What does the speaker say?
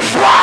Fly!